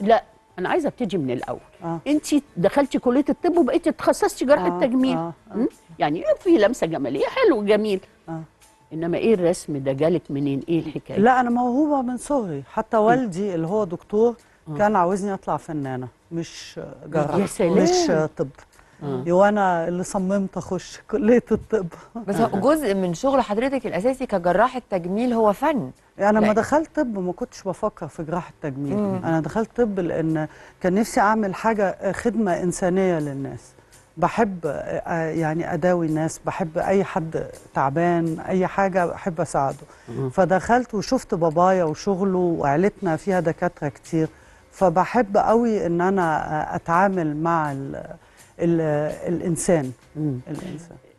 لا انا عايزه ابتدي من الاول. انت دخلتي كليه الطب وبقيتي اتخصصتي جراحه تجميل. يعني في لمسه جماليه حلو جميل. انما ايه الرسم ده جالك منين؟ ايه الحكايه؟ لا انا موهوبه من صغري، حتى والدي اللي هو دكتور كان عاوزني اطلع فنانه مش جراحه مش طب. وانا اللي صممت اخش كليه الطب. بس جزء من شغل حضرتك الاساسي كجراحه تجميل هو فن. يعني لما دخلت طب ما كنتش بفكر في جراحه تجميل. انا دخلت طب لان كان نفسي اعمل حاجه خدمه انسانيه للناس. بحب يعني اداوي الناس، بحب اي حد تعبان، اي حاجه بحب اساعده. فدخلت وشفت بابايا وشغله وعيلتنا فيها دكاتره كتير، فبحب قوي ان انا اتعامل مع الانسان.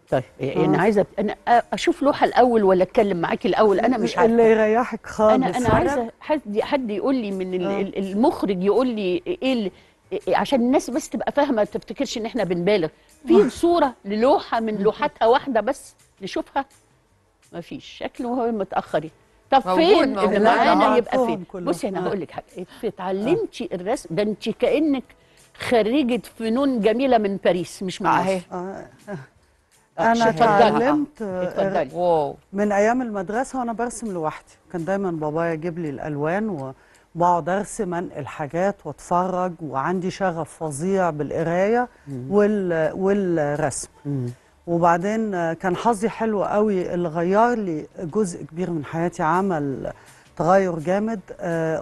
طيب يعني عايزه انا اشوف لوحه الاول ولا اتكلم معاكي الاول؟ انا مش عارفه اللي يريحك خالص. انا عايزه حد يقول لي من المخرج يقول لي ايه اللي عشان الناس بس تبقى فاهمه، ما تفتكرش ان احنا بنبالغ. في صوره للوحه من لوحاتها واحده بس نشوفها؟ ما فيش، شكله هو متاخرين. طب فين اللي معانا يبقى فين؟ بصي انا هقول لك حاجه، اتعلمتي الرسم ده انت كانك خريجه فنون جميله من باريس مش من مصر. انا اتعلمت من ايام المدرسه وانا برسم لوحدي، كان دايما بابايا يجيب لي الالوان بقعد ارسم الحاجات واتفرج، وعندي شغف فظيع بالقرايه والرسم. وبعدين كان حظي حلو قوي اللي غير لي جزء كبير من حياتي، عمل تغير جامد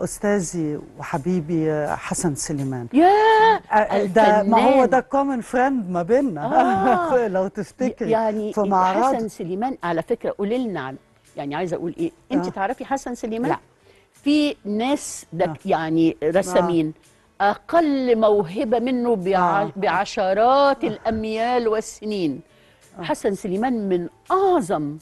استاذي وحبيبي حسن سليمان. ده ما هو ده كومن فريند ما بيننا. لو تفتكري يعني في معرض حسن سليمان. على فكره قولي لنا عن يعني عايزه اقول ايه، انت تعرفي حسن سليمان؟ لا. في ناس ده يعني رسامين اقل موهبه منه بعشرات الاميال والسنين. حسن سليمان من اعظم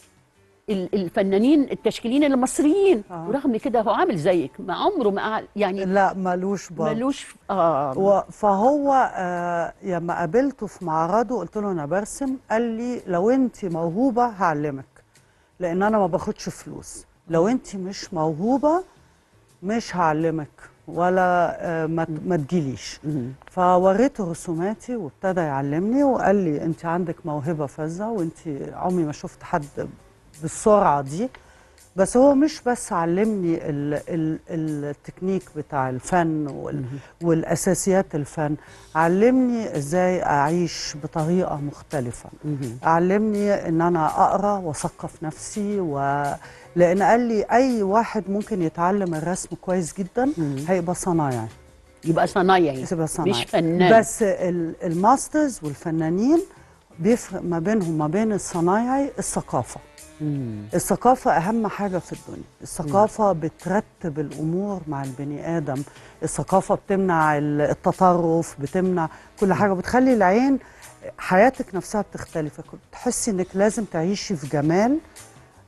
الفنانين التشكيليين المصريين. ورغم كده هو عامل زيك، ما عمره ما يعني لا ملوش بقى ملوش. فهو لما قابلته في معرضه قلت له انا برسم، قال لي لو انت موهوبه هعلمك، لان انا ما باخدش فلوس. لو انت مش موهوبه مش هعلمك ولا ما تجيليش. فوريته رسوماتي وابتدى يعلمني وقال لي انت عندك موهبه فذه، وانت عمري ما شفت حد بالسرعه دي. بس هو مش بس علمني التكنيك بتاع الفن والاساسيات الفن، علمني ازاي اعيش بطريقه مختلفه. علمني ان انا اقرا واثقف نفسي، لان قال لي اي واحد ممكن يتعلم الرسم كويس جدا هيبقى صنايعي. يبقى صنايعي مش فنان. بس الماسترز والفنانين بيفرق ما بينهم ما بين الصنايعي الثقافه. الثقافة أهم حاجة في الدنيا. الثقافة بترتب الأمور مع البني آدم، الثقافة بتمنع التطرف، بتمنع كل حاجة، بتخلي العين حياتك نفسها بتختلف. تحسي إنك لازم تعيشي في جمال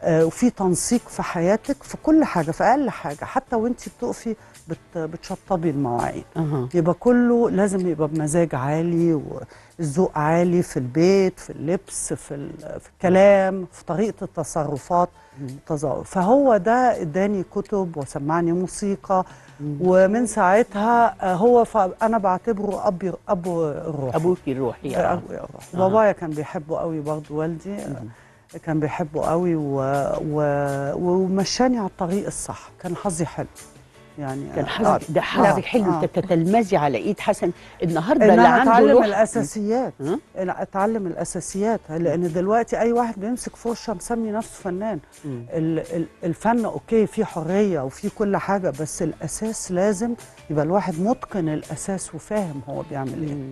وفي تنسيق في حياتك، في كل حاجة، في أقل حاجة، حتى وأنت بتقفي بتشطبي المواعين. يبقى كله لازم يبقى بمزاج عالي والذوق عالي في البيت، في اللبس، في الكلام، في طريقة التصرفات. فهو ده اداني كتب وسمعني موسيقى، ومن ساعتها هو انا بعتبره ابو الروح. ابوكي الروحي يعني. ابويا الروحي. بابايا كان بيحبه قوي برضه، والدي كان بيحبه قوي ومشاني على الطريق الصح. كان حظي حلو يعني. كان حظك ده حظك حلو. تتلمذي على ايد حسن النهارده اللي عنده روح. اتعلم الاساسيات. انا اتعلم الاساسيات، لان دلوقتي اي واحد بيمسك فرشه مسمي نفسه فنان. الفن اوكي فيه حريه وفيه كل حاجه، بس الاساس لازم يبقى الواحد متقن الاساس وفاهم هو بيعمل ايه.